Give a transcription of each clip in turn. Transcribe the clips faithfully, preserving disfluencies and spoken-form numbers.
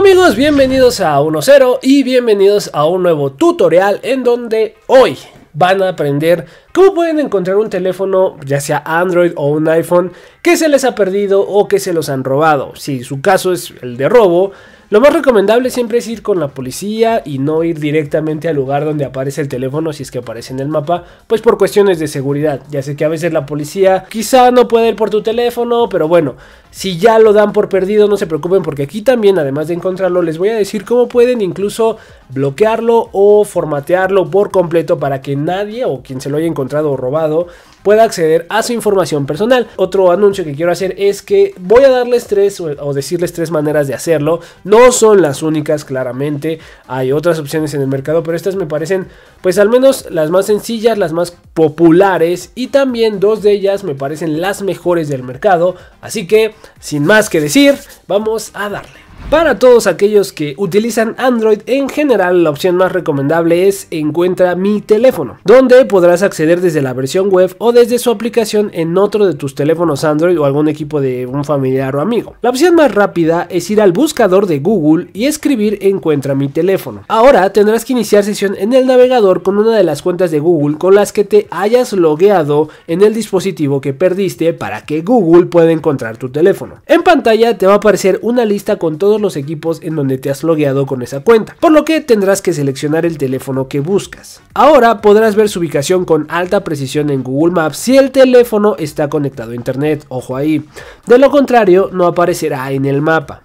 Hola amigos, bienvenidos a uno punto cero y bienvenidos a un nuevo tutorial en donde hoy van a aprender cómo pueden encontrar un teléfono, ya sea Android o un iPhone, que se les ha perdido o que se los han robado. Si su caso es el de robo, lo más recomendable siempre es ir con la policía y no ir directamente al lugar donde aparece el teléfono, si es que aparece en el mapa, pues por cuestiones de seguridad. Ya sé que a veces la policía quizá no puede ir por tu teléfono, pero bueno, si ya lo dan por perdido no se preocupen, porque aquí también, además de encontrarlo, les voy a decir cómo pueden incluso bloquearlo o formatearlo por completo para que nadie o quien se lo haya encontrado o robado pueda acceder a su información personal. Otro anuncio que quiero hacer es que voy a darles tres o decirles tres maneras de hacerlo. No son las únicas, claramente hay otras opciones en el mercado, pero estas me parecen pues al menos las más sencillas, las más populares, y también dos de ellas me parecen las mejores del mercado. Así que sin más que decir, vamos a darle. Para todos aquellos que utilizan Android en general, la opción más recomendable es Encuentra mi teléfono, donde podrás acceder desde la versión web o desde su aplicación en otro de tus teléfonos Android o algún equipo de un familiar o amigo. La opción más rápida es ir al buscador de Google y escribir Encuentra mi teléfono. Ahora tendrás que iniciar sesión en el navegador con una de las cuentas de Google con las que te hayas logueado en el dispositivo que perdiste, para que Google pueda encontrar tu teléfono. En pantalla te va a aparecer una lista con todos los equipos en donde te has logueado con esa cuenta, por lo que tendrás que seleccionar el teléfono que buscas. Ahora podrás ver su ubicación con alta precisión en Google Maps si el teléfono está conectado a internet, ojo ahí, de lo contrario no aparecerá en el mapa.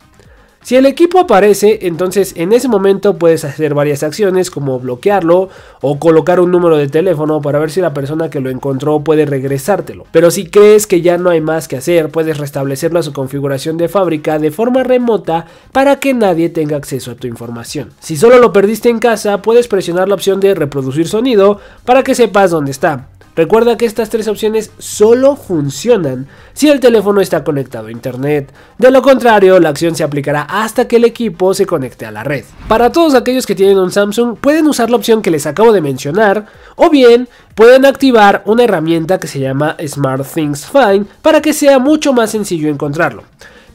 Si el equipo aparece, entonces en ese momento puedes hacer varias acciones, como bloquearlo o colocar un número de teléfono para ver si la persona que lo encontró puede regresártelo. Pero si crees que ya no hay más que hacer, puedes restablecerlo a su configuración de fábrica de forma remota para que nadie tenga acceso a tu información. Si solo lo perdiste en casa, puedes presionar la opción de reproducir sonido para que sepas dónde está. Recuerda que estas tres opciones solo funcionan si el teléfono está conectado a internet. De lo contrario, la acción se aplicará hasta que el equipo se conecte a la red. Para todos aquellos que tienen un Samsung, pueden usar la opción que les acabo de mencionar, o bien pueden activar una herramienta que se llama SmartThings Find para que sea mucho más sencillo encontrarlo.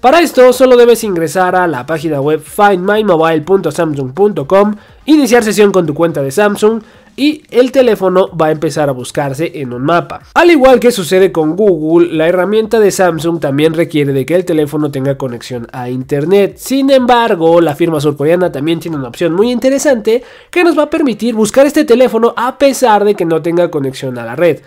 Para esto solo debes ingresar a la página web find my mobile punto samsung punto com, iniciar sesión con tu cuenta de Samsung y el teléfono va a empezar a buscarse en un mapa. Al igual que sucede con Google, la herramienta de Samsung también requiere de que el teléfono tenga conexión a internet. Sin embargo, la firma surcoreana también tiene una opción muy interesante que nos va a permitir buscar este teléfono a pesar de que no tenga conexión a la red.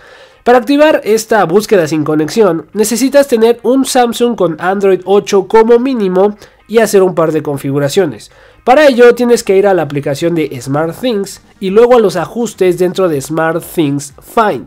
Para activar esta búsqueda sin conexión, necesitas tener un Samsung con Android ocho como mínimo y hacer un par de configuraciones. Para ello tienes que ir a la aplicación de SmartThings y luego a los ajustes dentro de SmartThings Find.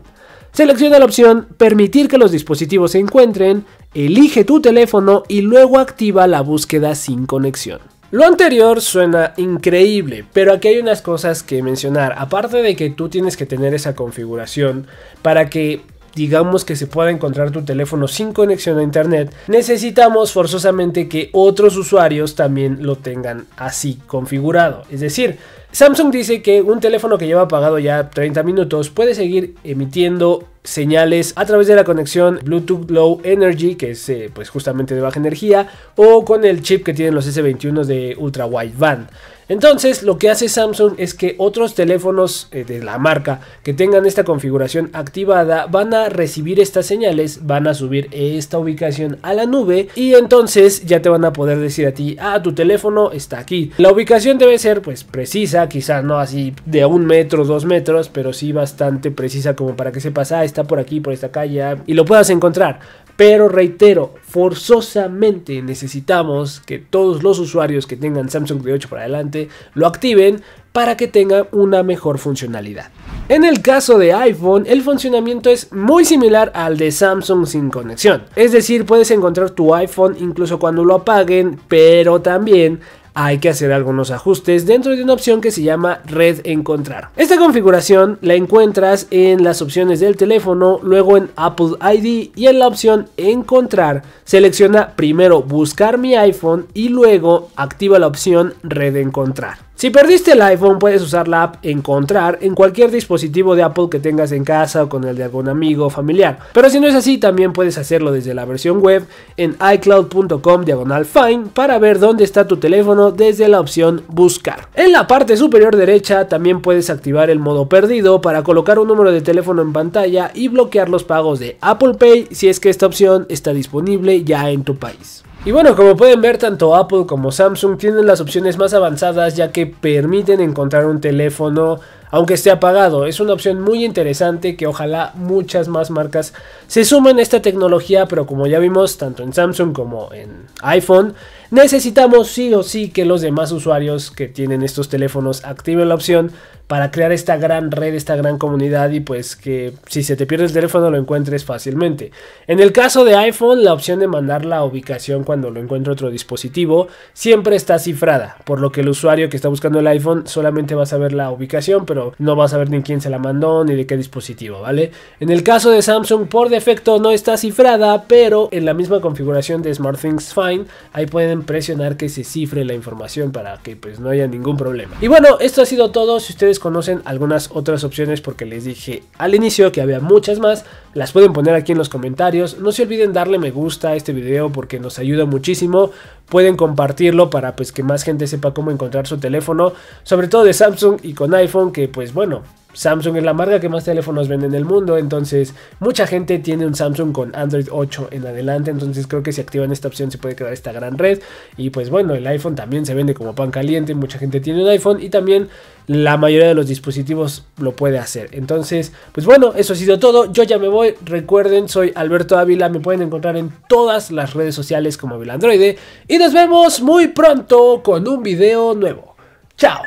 Selecciona la opción Permitir que los dispositivos se encuentren, elige tu teléfono y luego activa la búsqueda sin conexión. Lo anterior suena increíble, pero aquí hay unas cosas que mencionar. Aparte de que tú tienes que tener esa configuración para que digamos que se pueda encontrar tu teléfono sin conexión a internet, necesitamos forzosamente que otros usuarios también lo tengan así configurado. Es decir, Samsung dice que un teléfono que lleva apagado ya treinta minutos puede seguir emitiendo señales a través de la conexión Bluetooth Low Energy, que es eh, pues justamente de baja energía, o con el chip que tienen los ese veintiuno de Ultra Wideband. Entonces lo que hace Samsung es que otros teléfonos eh, de la marca que tengan esta configuración activada van a recibir estas señales, van a subir esta ubicación a la nube y entonces ya te van a poder decir a ti, ah, tu teléfono está aquí. La ubicación debe ser pues precisa, quizás no así de un metro, dos metros, pero sí bastante precisa como para que sepas, ah, está por aquí, por esta calle y lo puedas encontrar. Pero reitero, forzosamente necesitamos que todos los usuarios que tengan Samsung de ocho para adelante lo activen para que tengan una mejor funcionalidad. En el caso de iPhone, el funcionamiento es muy similar al de Samsung sin conexión. Es decir, puedes encontrar tu iPhone incluso cuando lo apaguen, pero también hay que hacer algunos ajustes dentro de una opción que se llama Red Encontrar. Esta configuración la encuentras en las opciones del teléfono, luego en Apple I D y en la opción Encontrar selecciona primero Buscar mi iPhone y luego activa la opción Red Encontrar. Si perdiste el iPhone, puedes usar la app Encontrar en cualquier dispositivo de Apple que tengas en casa o con el de algún amigo o familiar. Pero si no es así, también puedes hacerlo desde la versión web en iCloud punto com slash find para ver dónde está tu teléfono desde la opción Buscar. En la parte superior derecha también puedes activar el modo perdido para colocar un número de teléfono en pantalla y bloquear los pagos de Apple Pay si es que esta opción está disponible ya en tu país. Y bueno, como pueden ver, tanto Apple como Samsung tienen las opciones más avanzadas, ya que permiten encontrar un teléfono aunque esté apagado. Es una opción muy interesante que ojalá muchas más marcas se sumen a esta tecnología, pero como ya vimos tanto en Samsung como en iPhone, necesitamos sí o sí que los demás usuarios que tienen estos teléfonos activen la opción para crear esta gran red, esta gran comunidad, y pues que si se te pierde el teléfono lo encuentres fácilmente. En el caso de iPhone, la opción de mandar la ubicación cuando lo encuentra otro dispositivo siempre está cifrada, por lo que el usuario que está buscando el iPhone solamente va a saber la ubicación, pero no va a saber ni quién se la mandó ni de qué dispositivo, ¿vale? En el caso de Samsung, por defecto no está cifrada, pero en la misma configuración de SmartThings Find, ahí pueden presionar que se cifre la información para que pues no haya ningún problema. Y bueno, esto ha sido todo. Si ustedes conocen algunas otras opciones, porque les dije al inicio que había muchas más, las pueden poner aquí en los comentarios. No se olviden darle me gusta a este video porque nos ayuda muchísimo. Pueden compartirlo para pues que más gente sepa cómo encontrar su teléfono, sobre todo de Samsung y con iPhone, que pues bueno, Samsung es la marca que más teléfonos vende en el mundo, entonces mucha gente tiene un Samsung con Android ocho en adelante, entonces creo que si activan esta opción se puede crear esta gran red. Y pues bueno, el iPhone también se vende como pan caliente, mucha gente tiene un iPhone y también la mayoría de los dispositivos lo puede hacer. Entonces pues bueno, eso ha sido todo, yo ya me voy. Recuerden, soy Alberto Ávila, me pueden encontrar en todas las redes sociales como AvilaAndroide y nos vemos muy pronto con un video nuevo. ¡Chao!